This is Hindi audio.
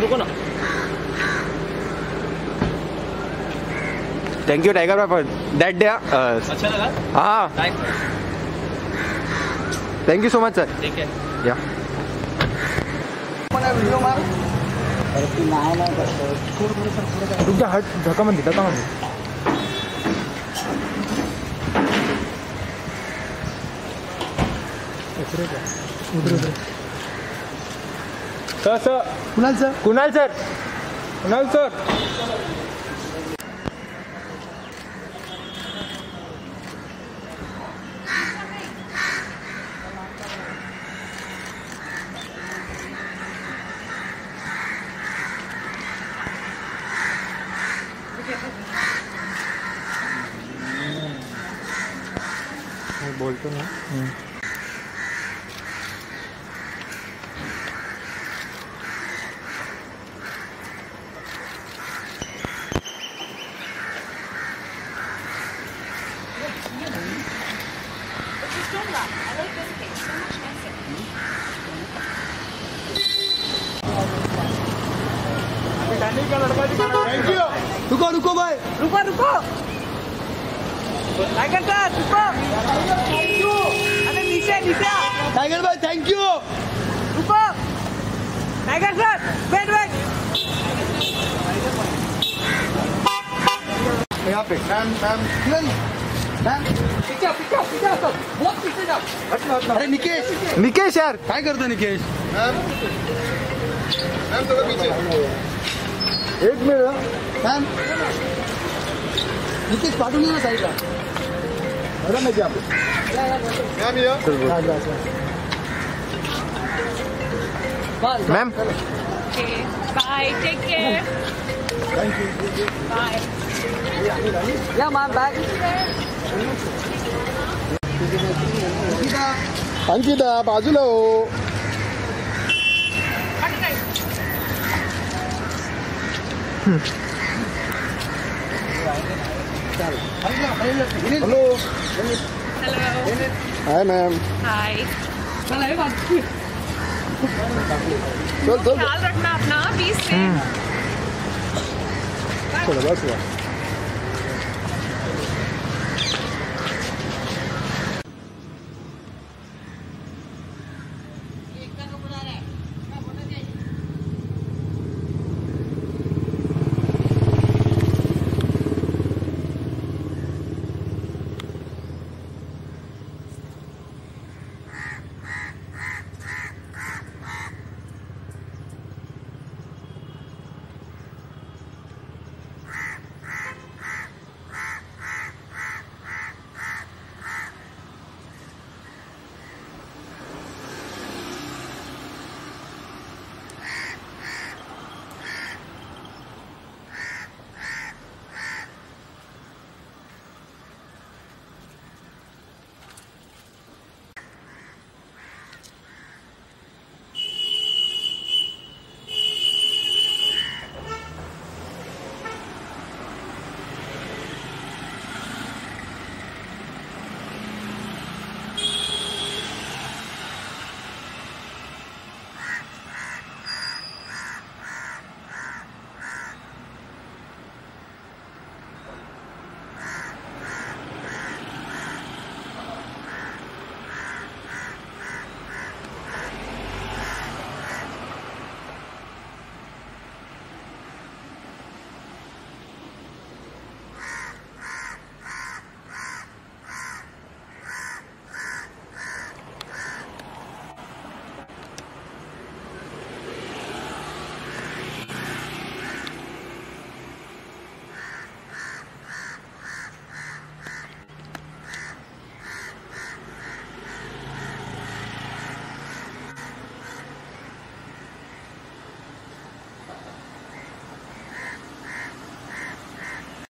रुको ना। थैंक यू टाइगर भाई फॉर दैट डे। अच्छा लगा? हाँ thank you so much sir. ठीक है या वीडियो मार रुक जा हट झका मन देता था मैं। Sir sir Kunal sir Kunal sir Kunal sir बोलते ना रुको रुको भाई रुको रुको टाइगर सर रुको थैंक यू। अरे नीचे नीचे टाइगर भाई थैंक यू। रुको टाइगर सर वेट वेट यहाँ पे मैम मैम मैम पीछे पीछे पीछे सर बहुत पीछे जाओ। अरे निकेश निकेश यार क्या करता निकेश मैम मैम थोड़ा पीछे एक मिनट मैम निकेश पाटू नहीं ना साइड का अरे मैं क्या ma'am ma'am bye take care thank you bye या माय बैग अंकिता बाजूला हो। हेलो हाय मैम हाय ख्याल रखना अपना।